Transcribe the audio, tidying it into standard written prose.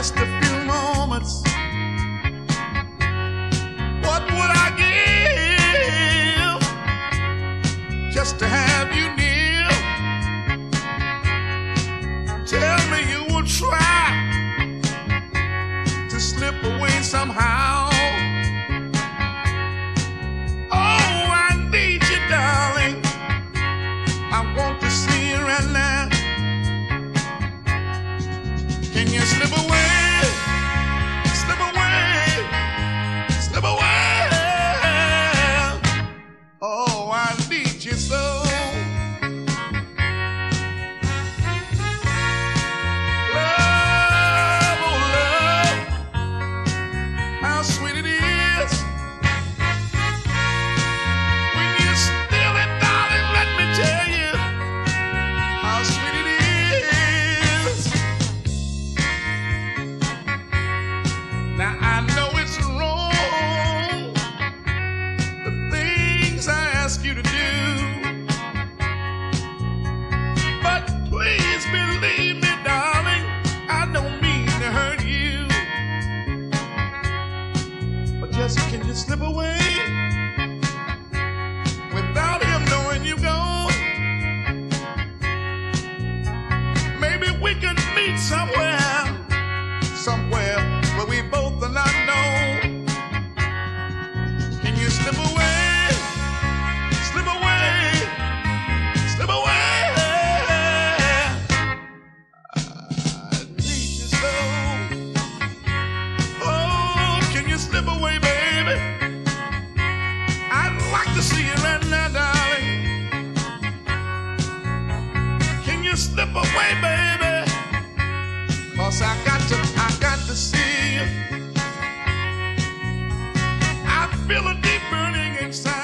just a few moments. What would I give just to have you near? Tell me you will try to slip away somehow. Can you slip away, slip away, slip away? Oh, I need you so. Love, oh love, how sweet it is when you're still and darling. Let me tell you how sweet it is. Now I know it's wrong, the things I ask you to do, but please believe me, darling, I don't mean to hurt you. But just can you slip away without him knowing you're gone? Maybe we could meet somewhere where we both slip away, baby, 'cause I got to see you. I feel a deep burning inside.